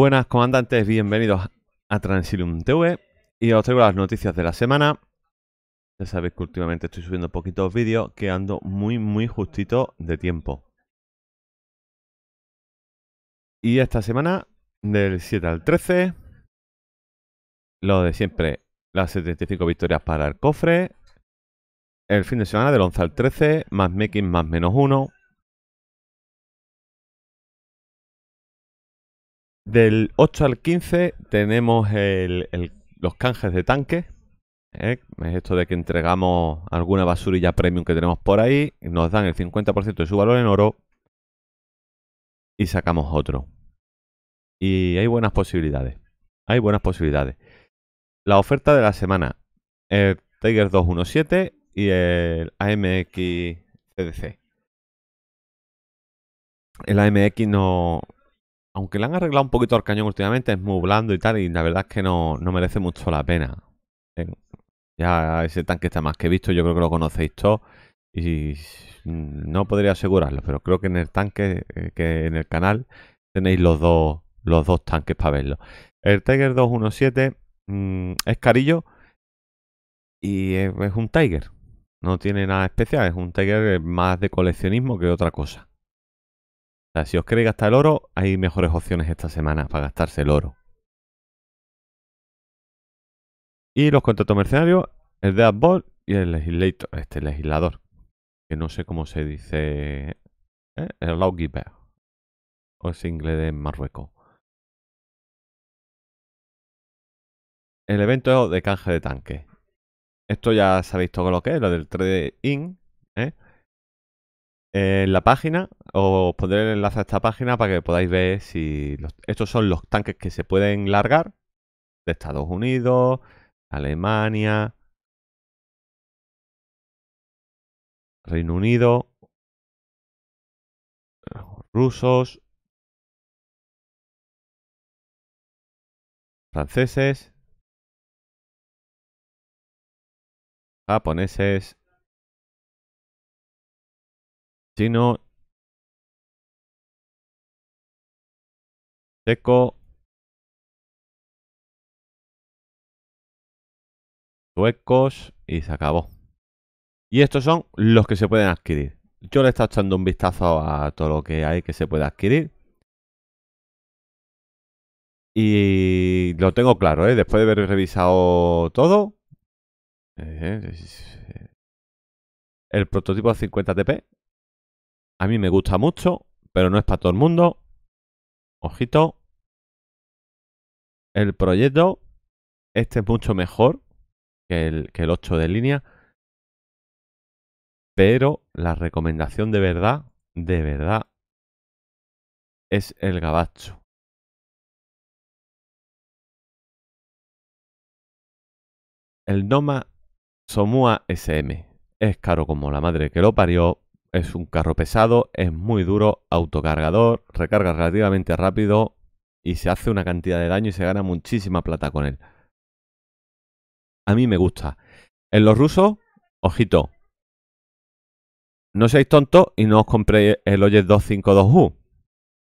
Buenas comandantes, bienvenidos a Transilium TV y os traigo las noticias de la semana. Ya sabéis que últimamente estoy subiendo poquitos vídeos, que ando muy justito de tiempo. Y esta semana, del 7 al 13, lo de siempre, las 75 victorias para el cofre. El fin de semana del 11 al 13, matchmaking más menos 1. Del 8 al 15 tenemos los canjes de tanques. Es esto de que entregamos alguna basurilla premium que tenemos por ahí. Nos dan el 50% de su valor en oro y sacamos otro. Y hay buenas posibilidades. La oferta de la semana. El Tiger 217 y el AMX CDC. El AMX no... Aunque le han arreglado un poquito al cañón últimamente, es muy blando y tal, y la verdad es que no merece mucho la pena. Ya ese tanque está más que visto, yo creo que lo conocéis todos, y no podría asegurarlo, pero creo que en el tanque, que en el canal, tenéis los dos tanques para verlo. El Tiger 217 es carillo y es un Tiger. No tiene nada especial, es un Tiger más de coleccionismo que otra cosa. O sea, si os queréis gastar el oro, hay mejores opciones esta semana para gastarse el oro. Y los contratos mercenarios, el Deathball y el legislator, legislador. Que no sé cómo se dice. El Lawgiver. O es inglés de Marruecos. El evento de canje de tanque. Esto ya sabéis todo lo que es, lo del trade-in. En la página, os pondré el enlace a esta página para que podáis ver si... Estos son los tanques que se pueden largar de Estados Unidos, Alemania, Reino Unido, rusos, franceses, japoneses, chino, checo, suecos y se acabó. Y estos son los que se pueden adquirir. Yo le he estado echando un vistazo a todo lo que hay que se puede adquirir. Y lo tengo claro, después de haber revisado todo. El prototipo 50TP. A mí me gusta mucho, pero no es para todo el mundo. Ojito. El proyecto. Este es mucho mejor que el 8 de línea. Pero la recomendación de verdad, es el Gabacho. El Noma Somua SM. Es caro como la madre que lo parió. Es un carro pesado, es muy duro, autocargador, recarga relativamente rápido y se hace una cantidad de daño y se gana muchísima plata con él. A mí me gusta. En los rusos, ojito, no seáis tontos y no os compréis el OJET 252U,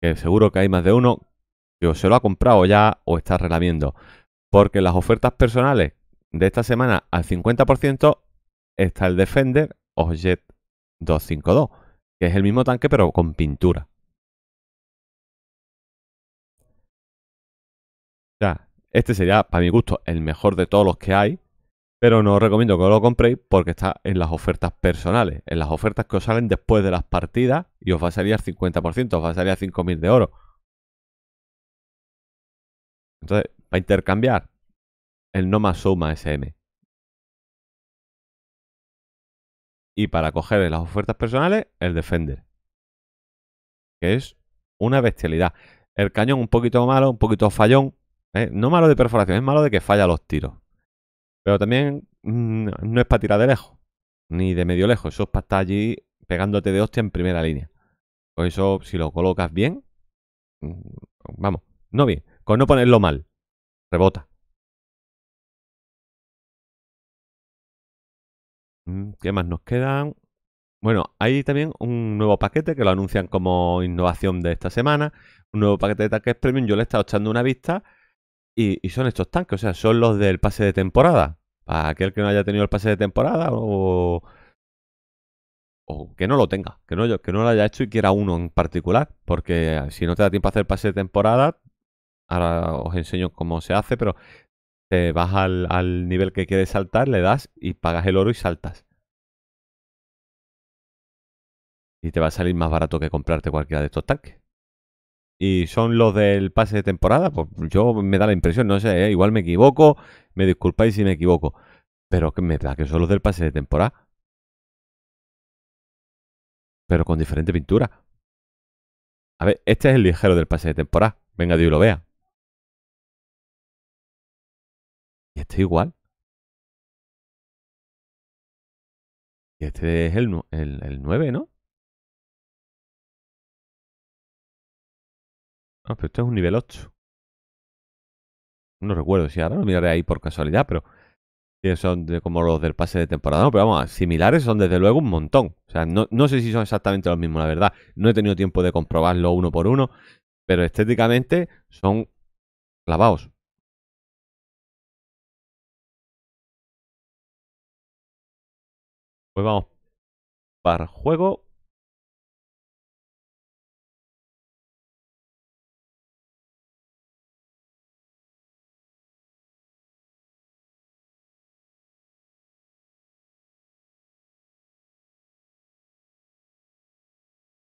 que seguro que hay más de uno que o se lo ha comprado ya o está relamiendo, porque las ofertas personales de esta semana al 50% está el Defender OJET 252, que es el mismo tanque pero con pintura. Ya, este sería, para mi gusto, el mejor de todos los que hay, pero no os recomiendo que lo compréis porque está en las ofertas personales, en las ofertas que os salen después de las partidas y os va a salir al 50%, os va a salir a 5.000 de oro. Entonces, para intercambiar, el Noma Soma SM. Y para coger en las ofertas personales, el Defender. Que es una bestialidad. El cañón un poquito malo, un poquito fallón. No malo de perforación, es malo de que falla los tiros. Pero también no es para tirar de lejos. Ni de medio lejos. Eso es para estar allí pegándote de hostia en primera línea. Por eso, si lo colocas bien... Vamos, no bien. Con no ponerlo mal. Rebota. ¿Qué más nos quedan? Bueno, hay también un nuevo paquete que lo anuncian como innovación de esta semana. Un nuevo paquete de tanques premium. Yo le he estado echando una vista y son estos tanques. O sea, son los del pase de temporada. Para aquel que no haya tenido el pase de temporada o que no lo tenga, que no lo haya hecho y quiera uno en particular, porque si no te da tiempo a hacer el pase de temporada, ahora os enseño cómo se hace, pero te vas al nivel que quieres saltar, le das y pagas el oro y saltas. Y te va a salir más barato que comprarte cualquiera de estos tanques. Y son los del pase de temporada, pues yo me da la impresión, no sé, igual me equivoco, me disculpáis si me equivoco, pero que me da que son los del pase de temporada. Pero con diferente pintura. A ver, este es el ligero del pase de temporada. Venga, Dios lo vea. Y este igual. Y este es el 9, ¿no? Ah, pero este es un nivel 8. No recuerdo si ahora lo miraré ahí por casualidad, pero... son como los del pase de temporada, no, pero vamos, similares son desde luego un montón. O sea, no sé si son exactamente los mismos, la verdad. No he tenido tiempo de comprobarlo uno por uno, pero estéticamente son clavados. Pues vamos para juego.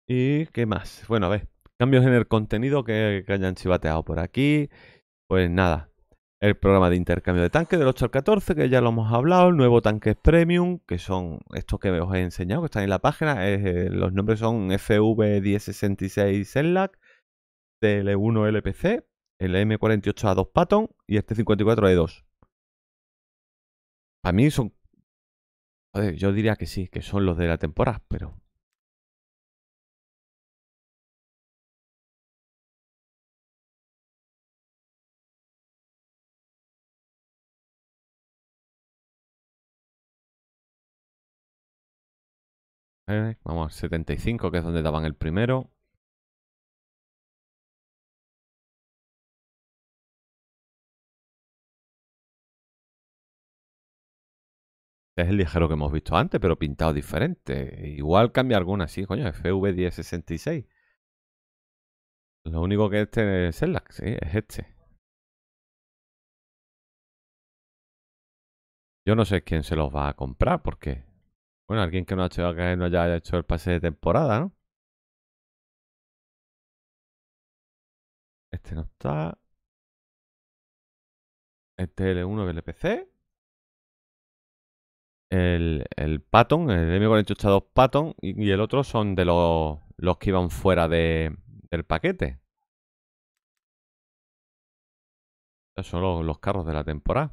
¿Y qué más? Bueno, a ver, cambios en el contenido que hayan chivateado por aquí. Pues nada, el programa de intercambio de tanques del 8 al 14, que ya lo hemos hablado. El nuevo tanque premium, que son estos que os he enseñado, que están en la página. Los nombres son FV1066 Senlac, TL1 LPC, el M48A2 Patton y este 54A2. A mí son... Joder, yo diría que sí, que son los de la temporada, pero... Vamos, 75, que es donde daban el primero. Es el ligero que hemos visto antes, pero pintado diferente. Igual cambia alguna, sí, coño, FV1066. Lo único que este es el Senlac, sí, es este. Yo no sé quién se los va a comprar, porque... Bueno, alguien que no haya hecho el pase de temporada, ¿no? Este no está. Este L1 del LPC. El Patton, el M482 Patton y el otro son de los que iban fuera del paquete. Estos son los carros de la temporada.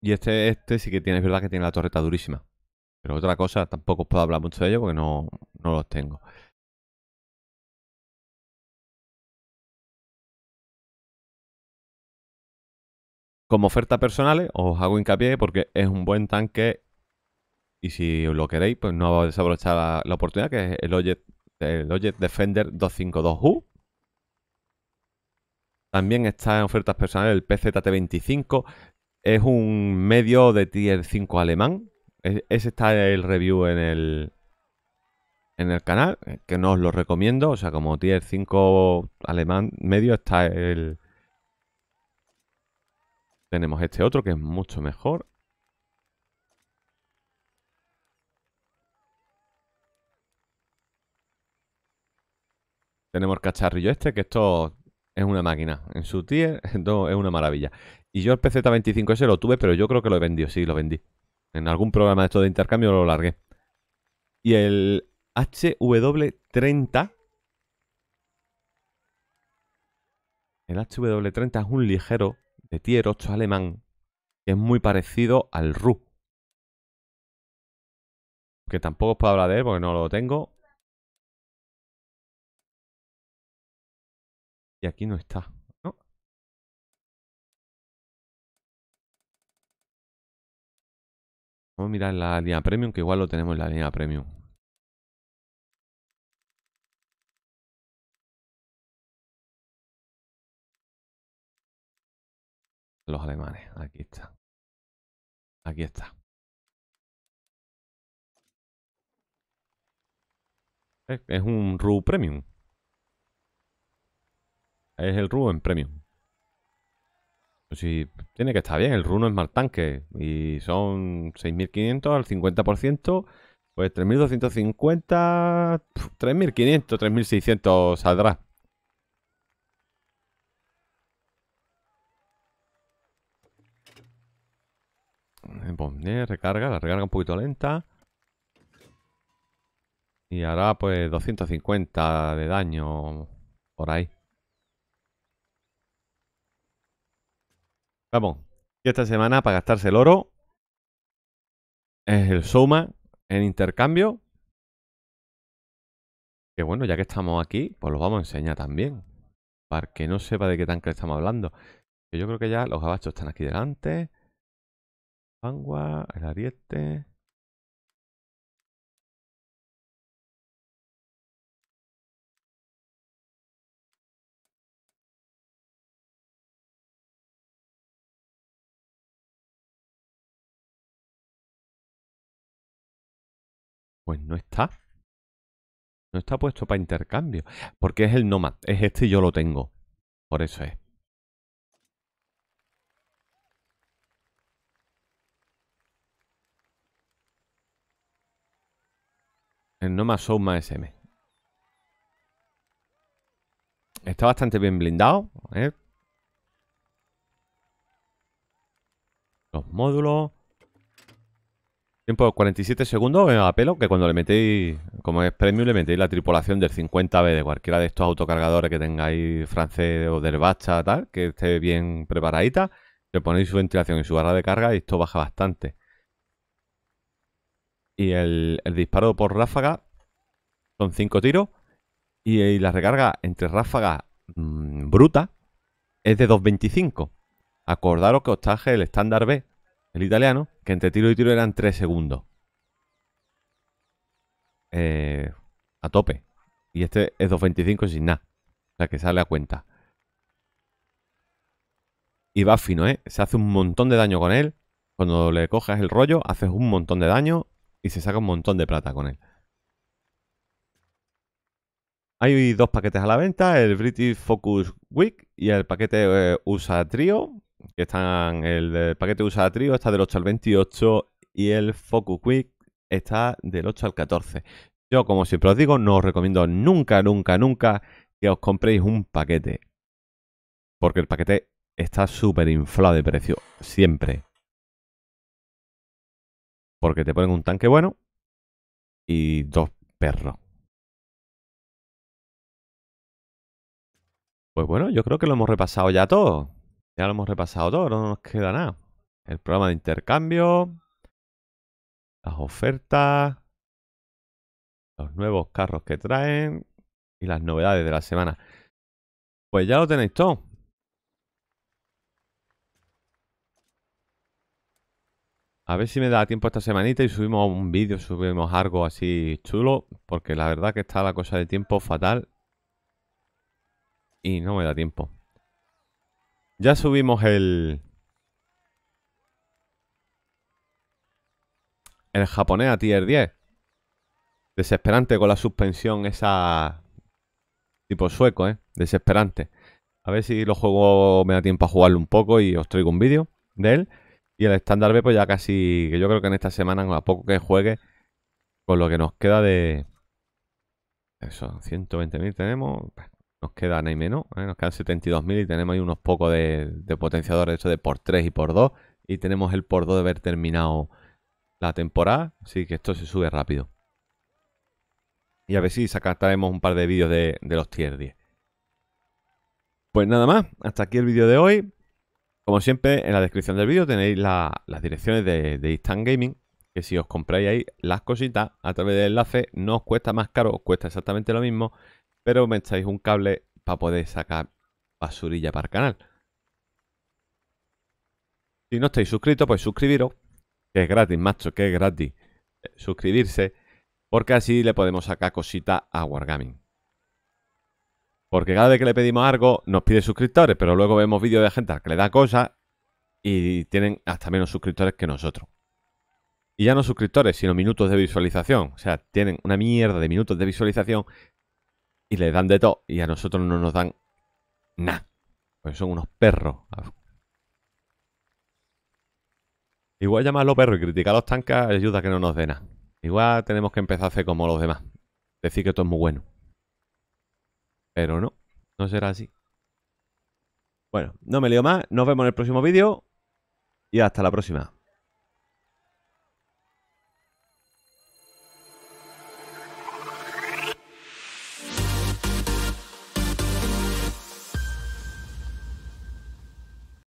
Y este sí que tiene, es verdad que tiene la torreta durísima. Pero otra cosa, tampoco os puedo hablar mucho de ello porque no los tengo. Como oferta personales, os hago hincapié porque es un buen tanque. Y si lo queréis, pues no vais a desaprovechar la oportunidad, que es el OJET Defender 252U. También está en ofertas personales el PZT-25. Es un medio de tier 5 alemán. Ese está el review en el canal, que no os lo recomiendo. O sea, como tier 5 alemán medio está el... Tenemos este otro que es mucho mejor. Tenemos el cacharrillo este, que esto es una máquina. En su tier, entonces, es una maravilla. Y yo el PZ25 ese lo tuve, pero yo creo que lo he vendido, sí, lo vendí. En algún programa de esto de intercambio lo largué. Y el HW30. El HW30 es un ligero de tier 8 alemán, que es muy parecido al RU. Que tampoco os puedo hablar de él porque no lo tengo. Y aquí no está, ¿no? Vamos a mirar la línea premium, que igual lo tenemos en la línea premium. Los alemanes, aquí está. Aquí está. Es un RU Premium. Es el RU en Premium. Pues sí, tiene que estar bien. El RU no es mal tanque. Y son 6.500 al 50%. Pues 3.250... 3.500, 3.600 saldrá. Recarga, la recarga un poquito lenta. Y hará pues 250 de daño por ahí. Vamos, y esta semana para gastarse el oro es el Soma en intercambio. Que bueno, ya que estamos aquí, pues los vamos a enseñar también. Para que no sepa de qué tanque estamos hablando. Yo creo que ya los gabachos están aquí delante. Pangua, el ariete. Pues no está. No está puesto para intercambio. Porque es el Nomad. Es este y yo lo tengo. Por eso es. El Noma Somua SM. Está bastante bien blindado, ¿eh? Los módulos. Tiempo de 47 segundos. A pelo, que cuando le metéis, como es premium, le metéis la tripulación del 50B de cualquiera de estos autocargadores que tengáis francés o del Bacha, tal, que esté bien preparadita. Le ponéis su ventilación y su barra de carga y esto baja bastante. Y el disparo por ráfaga son 5 tiros. Y la recarga entre ráfagas bruta es de 2.25. Acordaros que os traje el estándar B, el italiano, que entre tiro y tiro eran 3 segundos. A tope. Y este es 2.25 sin nada. O sea que sale a cuenta. Y va fino, ¿eh? Se hace un montón de daño con él. Cuando le coges el rollo, haces un montón de daño. Y se saca un montón de plata con él. Hay dos paquetes a la venta. El British Focus Week y el paquete USA Trio. Que están, el paquete USA Trio está del 8 al 28. Y el Focus Week está del 8 al 14. Yo, como siempre os digo, no os recomiendo nunca, nunca, nunca que os compréis un paquete. Porque el paquete está súper inflado de precio. Siempre. Porque te ponen un tanque bueno y dos perros. Pues bueno, yo creo que lo hemos repasado ya todo. Ya lo hemos repasado todo, no nos queda nada. El programa de intercambio, las ofertas, los nuevos carros que traen y las novedades de la semana. Pues ya lo tenéis todo. A ver si me da tiempo esta semanita y subimos un vídeo, subimos algo así chulo. Porque la verdad que está la cosa de tiempo fatal. Y no me da tiempo. Ya subimos el japonés a tier 10. Desesperante con la suspensión esa tipo sueco, ¿eh? Desesperante. A ver si lo juego, me da tiempo a jugarlo un poco y os traigo un vídeo de él. Y el estándar B, pues ya casi, que yo creo que en esta semana, a poco que juegue, con lo que nos queda de... Eso, 120.000 tenemos, nos queda nada y menos, ¿eh? Nos quedan 72.000 y tenemos ahí unos pocos de potenciadores, eso de por 3 y por 2. Y tenemos el por 2 de haber terminado la temporada, así que esto se sube rápido. Y a ver si sacaremos un par de vídeos de los tier 10. Pues nada más, hasta aquí el vídeo de hoy. Como siempre, en la descripción del vídeo tenéis las direcciones de Instant Gaming, que si os compráis ahí las cositas a través del enlace, no os cuesta más caro, os cuesta exactamente lo mismo, pero me echáis un cable para poder sacar basurilla para el canal. Si no estáis suscritos, pues suscribiros, que es gratis, macho, que es gratis suscribirse, porque así le podemos sacar cositas a Wargaming. Porque cada vez que le pedimos algo nos pide suscriptores, pero luego vemos vídeos de gente que le da cosas y tienen hasta menos suscriptores que nosotros. Y ya no suscriptores, sino minutos de visualización. O sea, tienen una mierda de minutos de visualización y les dan de todo y a nosotros no nos dan nada. Pues son unos perros. Igual llamarlo perro y criticar a los tanques ayuda a que no nos dé nada. Igual tenemos que empezar a hacer como los demás. Decir que todo es muy bueno. Pero no, no será así. Bueno, no me lío más. Nos vemos en el próximo vídeo. Y hasta la próxima.